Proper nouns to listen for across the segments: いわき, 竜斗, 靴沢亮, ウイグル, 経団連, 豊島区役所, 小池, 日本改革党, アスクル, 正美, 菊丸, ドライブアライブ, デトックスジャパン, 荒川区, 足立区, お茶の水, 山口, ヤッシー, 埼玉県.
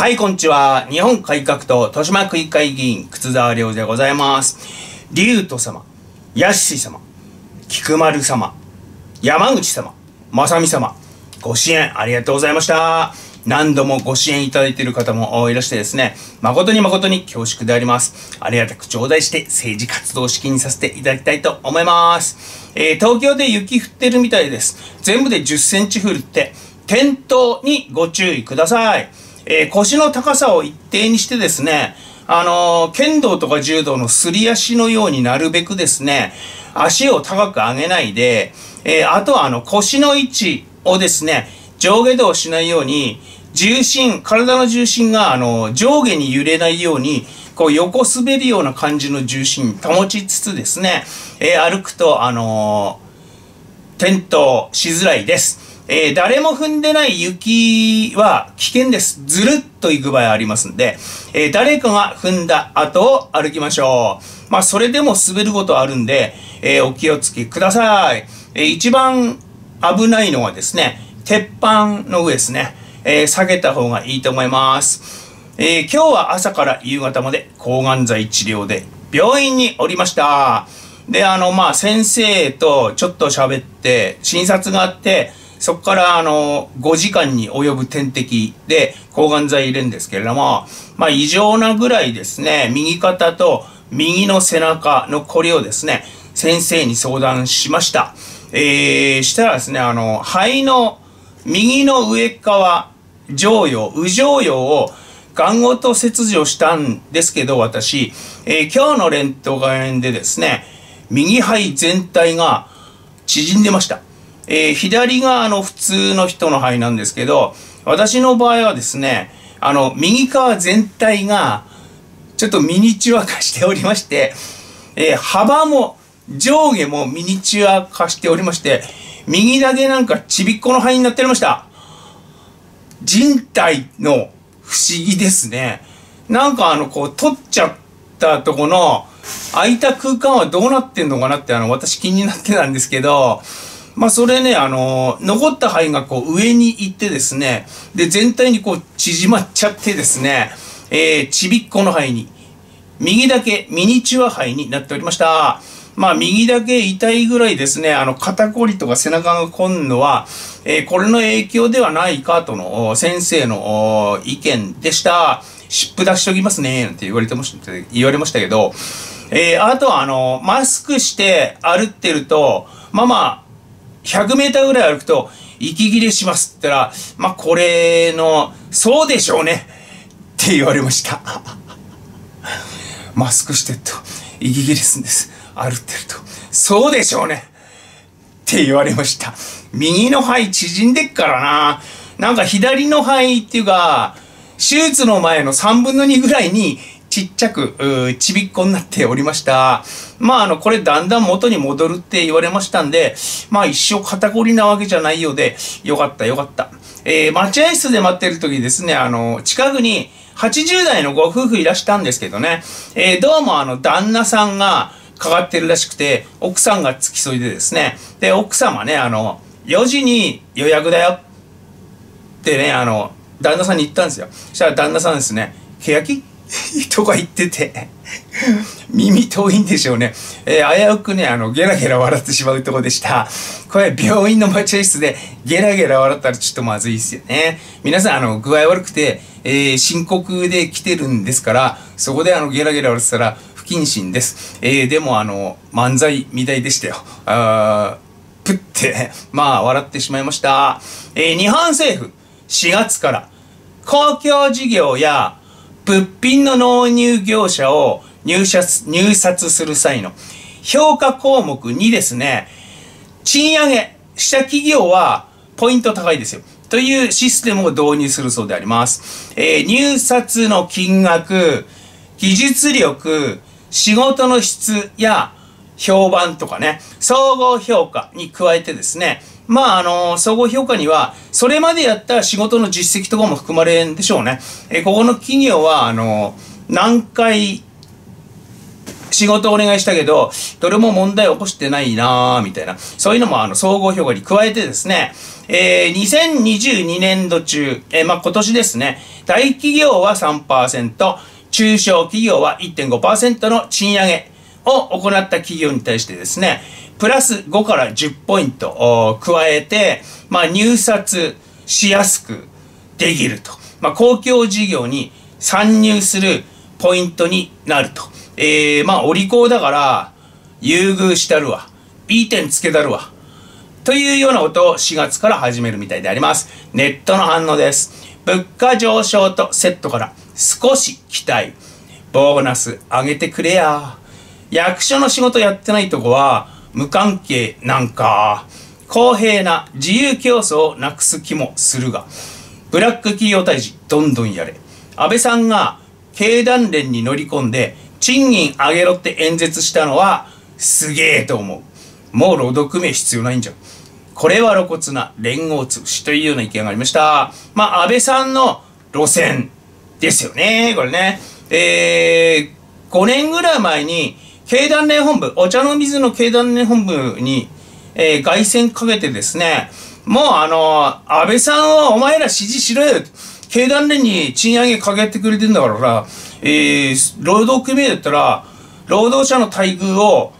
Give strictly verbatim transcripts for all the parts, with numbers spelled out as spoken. はい、こんにちは。日本改革党、豊島区議会議員、靴沢亮でございます。竜斗様、ヤッシー様、菊丸様、山口様、正美様、ご支援ありがとうございました。何度もご支援いただいている方もいらしてですね、誠に誠に恐縮であります。ありがたく頂戴して政治活動資金にさせていただきたいと思います。えー、東京で雪降ってるみたいです。全部でじゅっセンチ降るって、転倒にご注意ください。えー、腰の高さを一定にしてですね、あのー、剣道とか柔道のすり足のようになるべくですね、足を高く上げないで、えー、あとはあの腰の位置をですね、上下動しないように、重心、体の重心があの上下に揺れないように、こう横滑るような感じの重心保ちつつですね、えー、歩くと、あのー、転倒しづらいです。えー、誰も踏んでない雪は危険です。ずるっと行く場合ありますんで、えー、誰かが踏んだ後を歩きましょう。まあ、それでも滑ることあるんで、えー、お気をつけください。えー、一番危ないのはですね、鉄板の上ですね。えー、下げた方がいいと思います。えー、今日は朝から夕方まで抗がん剤治療で病院におりました。で、あの、まあ、先生とちょっと喋って、診察があって、そこから、あの、ごじかんに及ぶ点滴で抗がん剤入れるんですけれども、まあ、異常なぐらいですね、右肩と右の背中のこれをですね、先生に相談しました。えー、したらですね、あの、肺の右の上側、上葉、右上葉をがんごと切除したんですけど、私、えー、今日のレントゲンでですね、右肺全体が縮んでました。えー、左があの普通の人の肺なんですけど、私の場合はですね、あの、右側全体がちょっとミニチュア化しておりまして、えー、幅も上下もミニチュア化しておりまして、右だけなんかちびっこの肺になっておりました。人体の不思議ですね。なんかあの、こう、取っちゃったとこの空いた空間はどうなってんのかなって、あの、私気になってたんですけど、まあそれね、あのー、残った肺がこう上に行ってですね、で、全体にこう縮まっちゃってですね、えー、ちびっこの肺に、右だけミニチュア肺になっておりました。まあ右だけ痛いぐらいですね、あの、肩こりとか背中がこんのは、えー、これの影響ではないかとの先生の意見でした。湿布出しときますね、なんて言われてました、言われましたけど、えー、あとはあの、マスクして歩ってると、まあまあ、ひゃくメーターぐらい歩くと息切れしますって言ったら、まあ、これの、そうでしょうねって言われました。マスクしてると息切れするんです。歩ってると、そうでしょうねって言われました。右の肺縮んでっからな。なんか左の肺っていうか、手術の前のさんぶんのにぐらいにちっちゃく、ちびっこになっておりました。まあ、あの、これだんだん元に戻るって言われましたんで、まあ一生肩こりなわけじゃないようで、よかったよかった。えー、待合室で待ってる時ですね、あの、近くにはちじゅうだいのご夫婦いらしたんですけどね、えー、どうもあの、旦那さんがかかってるらしくて、奥さんが付き添いでですね、で、奥様ね、あの、よじに予約だよってね、あの、旦那さんに言ったんですよ。そしたら旦那さんですね、ケヤキとか言ってて、耳遠いんでしょうね。えー、危うくね、あの、ゲラゲラ笑ってしまうとこでした。これ、病院の待合室でゲラゲラ笑ったらちょっとまずいですよね。皆さん、あの、具合悪くて、えー、深刻で来てるんですから、そこであの、ゲラゲラ笑ってたら不謹慎です。えー、でもあの、漫才みたいでしたよ。あー、プって、まあ、笑ってしまいました。えー、日本政府、しがつから、公共事業や、物品の納入業者を入札、入札する際の評価項目にですね、賃上げした企業はポイント高いですよ。というシステムを導入するそうであります。えー、入札の金額、技術力、仕事の質や評判とかね、総合評価に加えてですね、まあ、あの、総合評価には、それまでやった仕事の実績とかも含まれるんでしょうね。え、ここの企業は、あの、何回仕事お願いしたけど、どれも問題を起こしてないなぁ、みたいな。そういうのも、あの、総合評価に加えてですね、えー、にせんにじゅうにねんど中、えー、まあ、今年ですね、大企業は さんパーセント、中小企業は いってんごパーセント の賃上げを行った企業に対してですね、プラスごからじゅっポイント加えて、まあ、入札しやすくできると。まあ、公共事業に参入するポイントになると。えー、まあ、お利口だから、優遇したるわ。いい点つけたるわ。というようなことをしがつから始めるみたいであります。ネットの反応です。物価上昇とセットから少し期待。ボーナス上げてくれや。役所の仕事やってないとこは無関係なんか。公平な自由競争をなくす気もするが。ブラック企業退治どんどんやれ。安倍さんが経団連に乗り込んで賃金上げろって演説したのはすげえと思う。もう労働組合必要ないんじゃん。これは露骨な連合潰しというような意見がありました。まあ、安倍さんの路線ですよね、これね。えー、ごねんぐらい前に経団連本部、お茶の水の経団連本部に、えー、凱旋かけてですね、もうあのー、安倍さんをお前ら支持しろよ。経団連に賃上げかけてくれてんだからな、えー、労働組合だったら、労働者の待遇を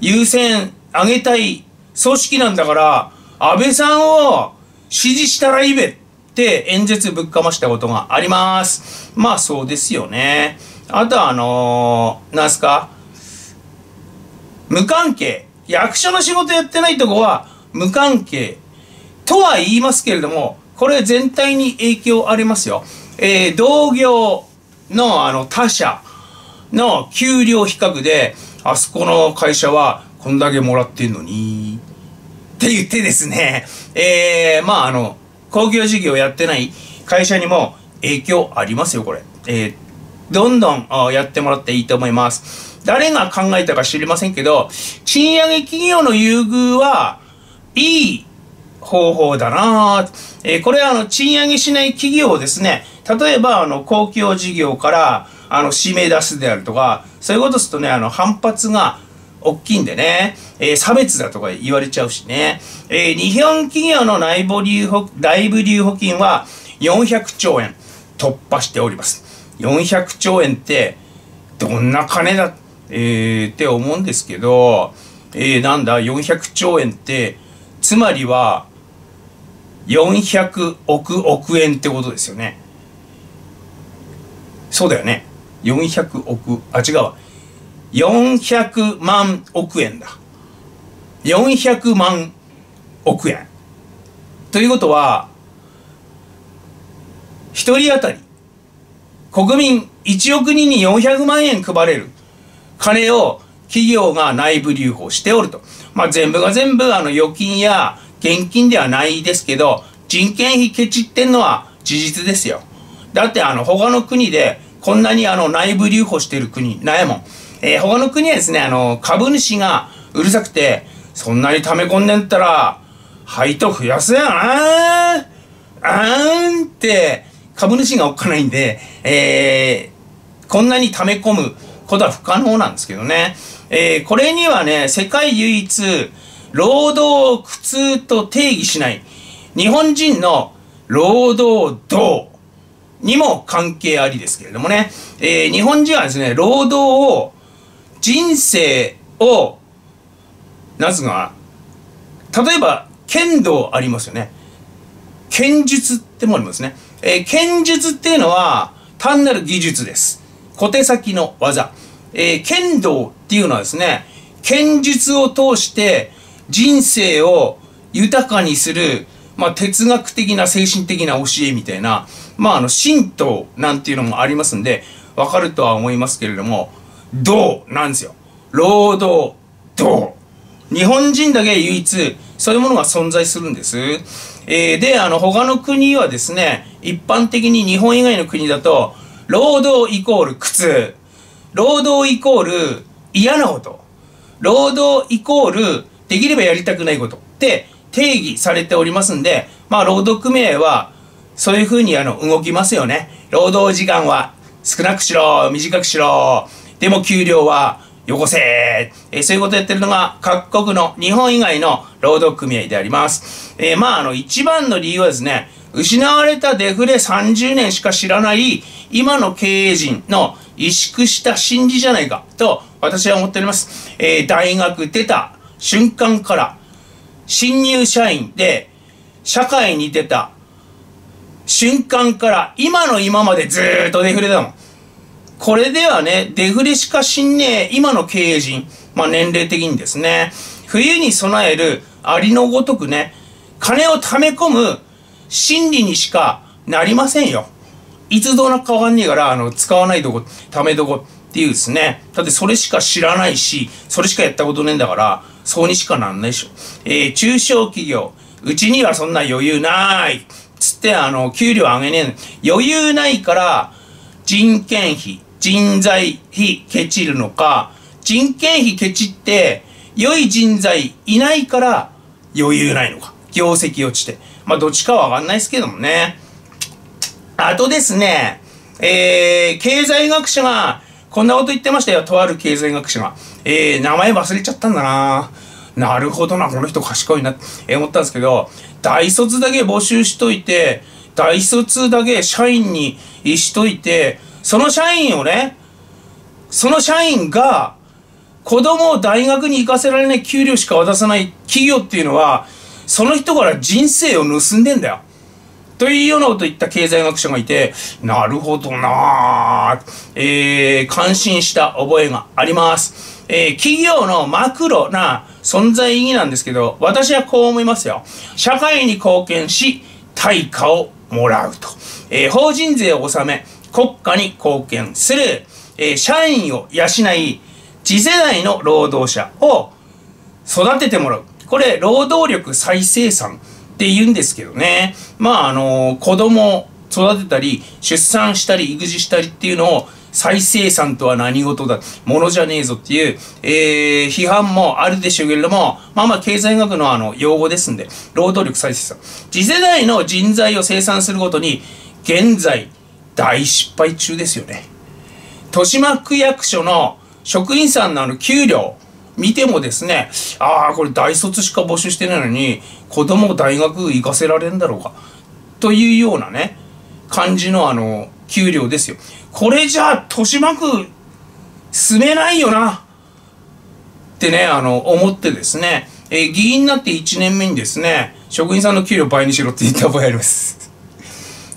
優先上げたい組織なんだから、安倍さんを支持したらいいべって演説ぶっかましたことがあります。まあそうですよね。あとはあのー、なんすか、無関係。役所の仕事やってないとこは無関係。とは言いますけれども、これ全体に影響ありますよ。えー、同業のあの他社の給料比較で、あそこの会社はこんだけもらってんのに、って言ってですね、えー、まああの、公共事業やってない会社にも影響ありますよ、これ。えー、どんどんやってもらっていいと思います。誰が考えたか知りませんけど、賃上げ企業の優遇はいい方法だなぁ、えー、これはあの、賃上げしない企業をですね、例えばあの、公共事業から、あの、締め出すであるとか、そういうことするとね、あの、反発が大きいんでね、えー、差別だとか言われちゃうしね、えー、日本企業の内部留保、内部留保金はよんひゃくちょうえん突破しております。よんひゃくちょうえんって、どんな金だ、えー、って思うんですけど、えー、なんだ、よんひゃくちょうえんって、つまりは、よんひゃくおくおくえんってことですよね。そうだよね。よんひゃくおく、あ、違うわ。よんひゃくまんおくえんだ。よんひゃくまんおくえん。ということは、ひとり当たり、国民いちおくにんによんひゃくまんえん配れる金を企業が内部留保しておると。まあ、全部が全部、あの、預金や現金ではないですけど、人件費ケチってんのは事実ですよ。だって、あの、他の国で、こんなにあの内部留保してる国ないもん。えー、他の国はですね、あの、株主がうるさくて、そんなに溜め込んでんったら、配当増やせやなーあーんって、株主がおっかないんで、えー、こんなに溜め込むことは不可能なんですけどね。えー、これにはね、世界唯一、労働を苦痛と定義しない、日本人の労働道、にも関係ありですけれどもね、えー、日本人はですね、労働を、人生を、なんつうかな、例えば、剣道ありますよね。剣術ってもありますね。えー、剣術っていうのは、単なる技術です。小手先の技。えー、剣道っていうのはですね、剣術を通して、人生を豊かにする、まあ、哲学的な精神的な教えみたいな、まあ、あの、神道なんていうのもありますんで、わかるとは思いますけれども、道なんですよ。労働、道。日本人だけ唯一、そういうものが存在するんです。えー、で、あの、他の国はですね、一般的に日本以外の国だと、労働イコール苦痛。労働イコール嫌なこと。労働イコールできればやりたくないことって定義されておりますんで、まあ、労働組合は、そういうふうにあの動きますよね。労働時間は少なくしろ、短くしろ、でも給料はよこせ、えー、そういうことをやってるのが各国の日本以外の労働組合であります。えー、まあ、あの、一番の理由はですね、失われたデフレさんじゅうねんしか知らない今の経営陣の萎縮した心理じゃないかと私は思っております。えー、大学出た瞬間から新入社員で社会に出た瞬間から今の今までずーっとデフレだもん。これではね、デフレしかしんねえ今の経営陣、まあ年齢的にですね、冬に備えるありのごとくね、金を貯め込む心理にしかなりませんよ。いつどうなるかわかんねえから、あの、使わないとこ、貯めどこっていうですね。だってそれしか知らないし、それしかやったことねえんだから、そうにしかなんないでしょ。えー、中小企業、うちにはそんな余裕ない。つって、あの、給料上げねえ。余裕ないから、人件費、人材費ケチるのか、人件費ケチって、良い人材いないから余裕ないのか。業績落ちて。まあ、どっちかはわかんないですけどもね。あとですね、えー、経済学者が、こんなこと言ってましたよ。とある経済学者が。えー、名前忘れちゃったんだな。なるほどな、この人賢いなって思ったんですけど、大卒だけ募集しといて、大卒だけ社員にしといて、その社員をね、その社員が、子供を大学に行かせられない給料しか渡さない企業っていうのは、その人から人生を盗んでんだよ。というようなことを言った経済学者がいて、なるほどなぁ、えー、感心した覚えがあります。えー、企業のマクロな存在意義なんですけど、私はこう思いますよ。社会に貢献し、対価をもらうと。えー、法人税を納め、国家に貢献する。えー、社員を養い、次世代の労働者を育ててもらう。これ、労働力再生産って言うんですけどね。まあ、あの、子供を育てたり、出産したり、育児したりっていうのを、再生産とは何事だ、ものじゃねえぞっていう、えー、批判もあるでしょうけれども、まあまあ、経済学のあの、用語ですんで、労働力再生産。次世代の人材を生産することに、現在、大失敗中ですよね。豊島区役所の職員さんのあの、給料、見てもですね、ああ、これ大卒しか募集してないのに、子供を大学行かせられるんだろうか。というようなね、感じのあの、給料ですよ。これじゃあ、豊島区、住めないよな。ってね、あの、思ってですね、えー、議員になっていちねんめにですね、職員さんの給料倍にしろって言った場合あります。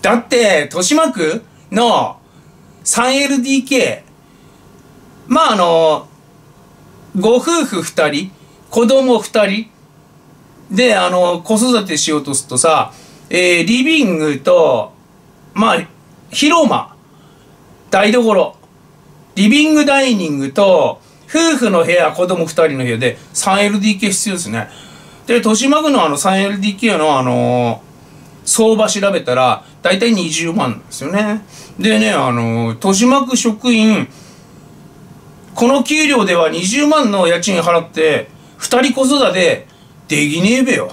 だって、豊島区の スリーエルディーケー、まああの、ご夫婦二人、子供二人で、あの、子育てしようとするとさ、えー、リビングと、まあ、広間、台所、リビングダイニングと、夫婦の部屋、子供二人の部屋で スリーエルディーケー 必要ですね。で、豊島区のあの スリーエルディーケー のあの、相場調べたら、だいたいにじゅうまんなんですよね。でね、あの、豊島区職員、この給料ではにじゅうまんの家賃払って、二人子育てできねえべよ。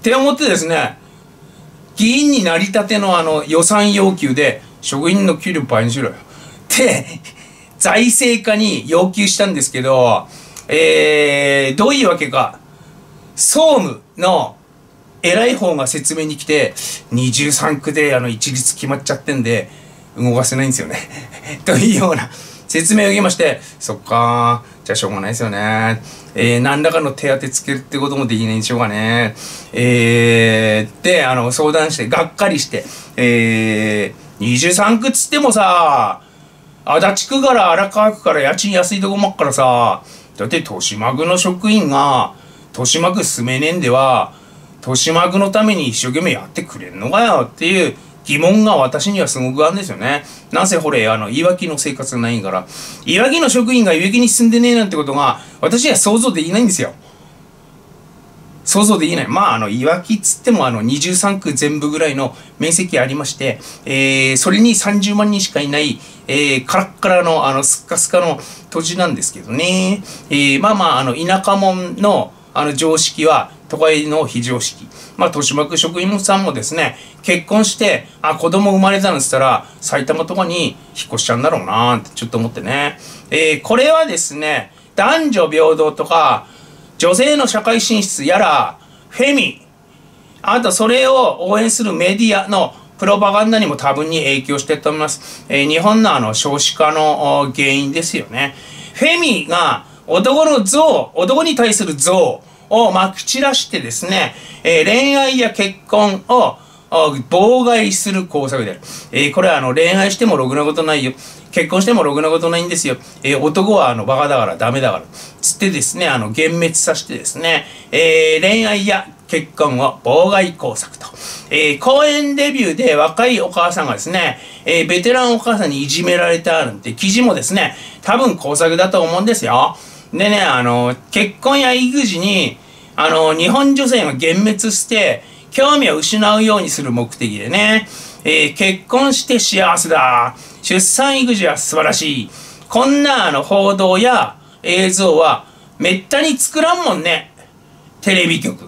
って思ってですね、議員になりたてのあの予算要求で、職員の給料倍にしろよ。って、財政課に要求したんですけど、えー、どういうわけか、総務の偉い方が説明に来て、にじゅうさんくであの一律決まっちゃってんで、動かせないんですよね。というような。説明を受けまして、そっかー、じゃあしょうがないですよね。えー、何らかの手当てつけるってこともできないんでしょうかね。えー、で、あの、相談して、がっかりして、えー、にじゅうさんくつってもさ、足立区から荒川区から家賃安いとこもっからさ、だって豊島区の職員が、豊島区住めねえんでは、豊島区のために一生懸命やってくれんのかよっていう、疑問が私にはすごくあるんですよね。なんせほれ、あの、いわきの生活がないから、いわきの職員がいわきに住んでねえなんてことが、私は想像できないんですよ。想像できない。まあ、あの、いわきつっても、あの、にじゅうさんく全部ぐらいの面積ありまして、えー、それにさんじゅうまんにんしかいない、えー、カラッカラの、あの、スッカスカの土地なんですけどね。えー、まあまあ、あの、田舎もんの、あの、常識は、都会の非常識。まあ、豊島区職員さんもですね、結婚して、あ、子供生まれたんですったら、埼玉とかに引っ越しちゃうんだろうなーってちょっと思ってね。えー、これはですね、男女平等とか、女性の社会進出やら、フェミ、あなたそれを応援するメディアのプロパガンダにも多分に影響していると思います。えー、日本のあの少子化の原因ですよね。フェミが男の像、男に対する像をまき散らしてですね、えー、恋愛や結婚を妨害する工作である。えー、これはあの恋愛してもろくなことないよ。結婚してもろくなことないんですよ。えー、男はあのバカだからダメだから。つってですね、あの、幻滅させてですね、えー、恋愛や結婚を妨害工作と。えー、講演デビューで若いお母さんがですね、えー、ベテランお母さんにいじめられたなんて記事もですね、多分工作だと思うんですよ。でね、あの、結婚や育児に、あの、日本女性が幻滅して、興味を失うようにする目的でね、えー、結婚して幸せだ。出産育児は素晴らしい。こんなあの報道や映像はめったに作らんもんね。テレビ局。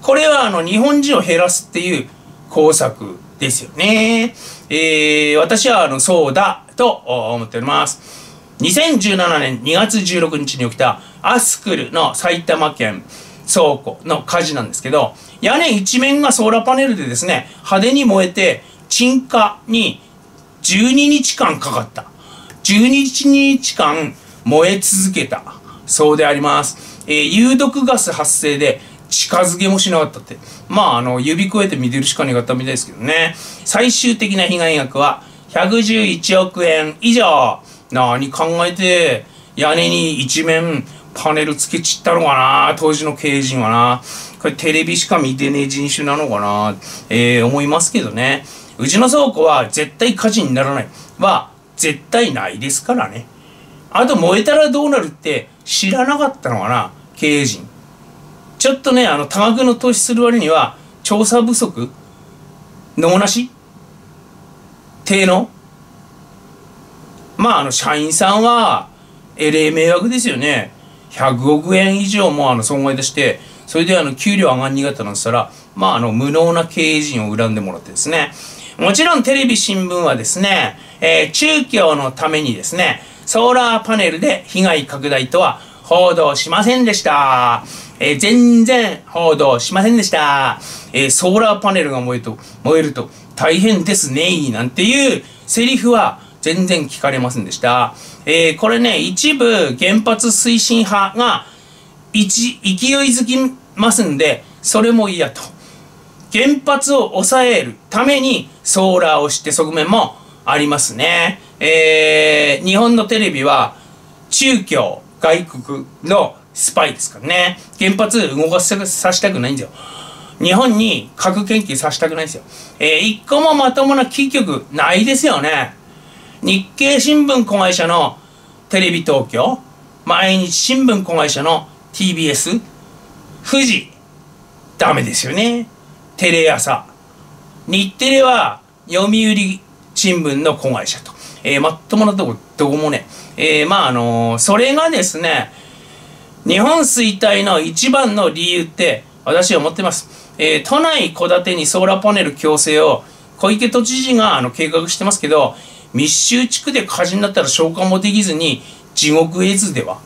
これはあの日本人を減らすっていう工作ですよね。えー、私はあのそうだと思っております。にせんじゅうななねんにがつじゅうろくにちに起きたアスクルの埼玉県倉庫の火事なんですけど、屋根一面がソーラーパネルでですね、派手に燃えて鎮火にじゅうににちかんかかった。じゅうににちかん燃え続けた。そうであります。えー、有毒ガス発生で近づけもしなかったって。まあ、あの、指くわえて見てるしかなかったみたいですけどね。最終的な被害額はひゃくじゅういちおくえん以上。何考えて、屋根に一面パネルつけ散ったのかな、当時の経営陣はな。これテレビしか見てねえ人種なのかな、えー、思いますけどね。うちの倉庫は絶対火事にならない。は、絶対ないですからね。あと燃えたらどうなるって知らなかったのかな、経営陣。ちょっとね、あの、多額の投資する割には、調査不足、能なし、低能。まあ、あの、社員さんは、えれえ迷惑ですよね。ひゃくおくえん以上もあの損害出して、それであの給料上がんにがったなんて言ったら、まああの無能な経営陣を恨んでもらってですね。もちろんテレビ新聞はですね、えー、中共のためにですね、ソーラーパネルで被害拡大とは報道しませんでした。えー、全然報道しませんでした。えー、ソーラーパネルが燃えと、燃えると大変ですねーなんていうセリフは全然聞かれませんでした。えー、これね、一部原発推進派が一勢いづきますんで、それも嫌と。原発を抑えるためにソーラーをして側面もありますね。えー、日本のテレビは中共、外国のスパイですからね。原発動かさせたくないんですよ。日本に核研究させたくないんですよ。えー、一個もまともな基局ないですよね。日経新聞子会社のテレビ東京、毎日新聞子会社の ティービーエス、富士、ダメですよね。テレ朝。日テレは読売新聞の子会社と。えー、まっともなとこ、どこもね。えー、まああのー、それがですね、日本衰退の一番の理由って私は思ってます。えー、都内戸建てにソーラーパネル強制を小池都知事があの計画してますけど、密集地区で火事になったら消火もできずに地獄絵図では。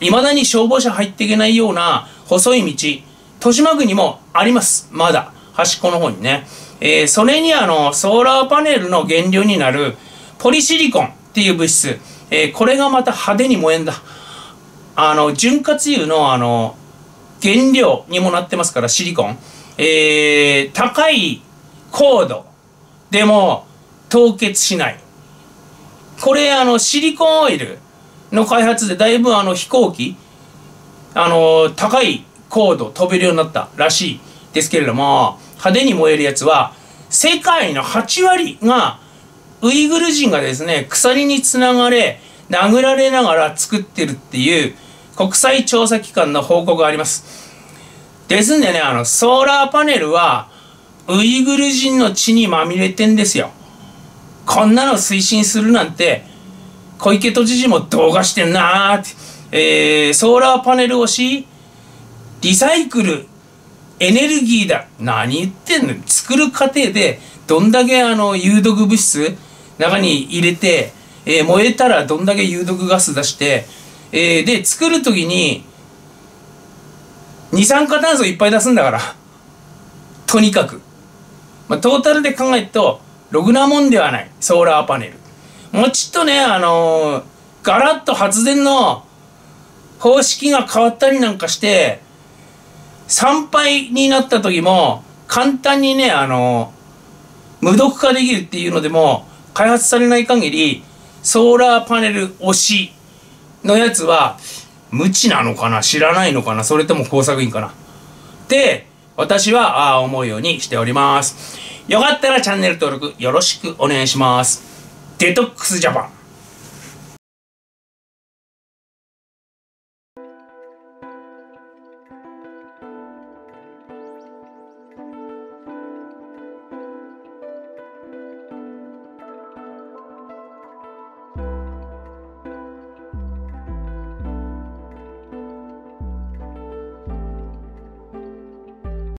未だに消防車入っていけないような細い道、豊島区にもあります。まだ。端っこの方にね。えー、それにあの、ソーラーパネルの原料になるポリシリコンっていう物質。えー、これがまた派手に燃えんだ。あの、潤滑油のあの、原料にもなってますから、シリコン。えー、高い高度でも、凍結しない。これ、あの、シリコンオイルの開発でだいぶあの飛行機、あの、高い高度飛べるようになったらしいですけれども、派手に燃えるやつは、世界のはちわりが、ウイグル人がですね、鎖につながれ、殴られながら作ってるっていう国際調査機関の報告があります。ですんでね、あの、ソーラーパネルは、ウイグル人の血にまみれてんですよ。こんなの推進するなんて、小池都知事も動画してんなーって、えー、ソーラーパネル押し、リサイクル、エネルギーだ。何言ってんの？作る過程で、どんだけあの、有毒物質、中に入れて、えー、燃えたらどんだけ有毒ガス出して、えー、で、作るときに、二酸化炭素いっぱい出すんだから、とにかく、まあ、トータルで考えるとろくなもんではないソーラーパネル。もうちょっとね、あのー、ガラッと発電の方式が変わったりなんかして産廃になった時も簡単にね、あのー、無毒化できるっていうのでも開発されない限りソーラーパネル推しのやつは無知なのかな、知らないのかな、それとも工作員かなで私はあ思うようにしております。よかったらチャンネル登録よろしくお願いします。デトックスジャパン。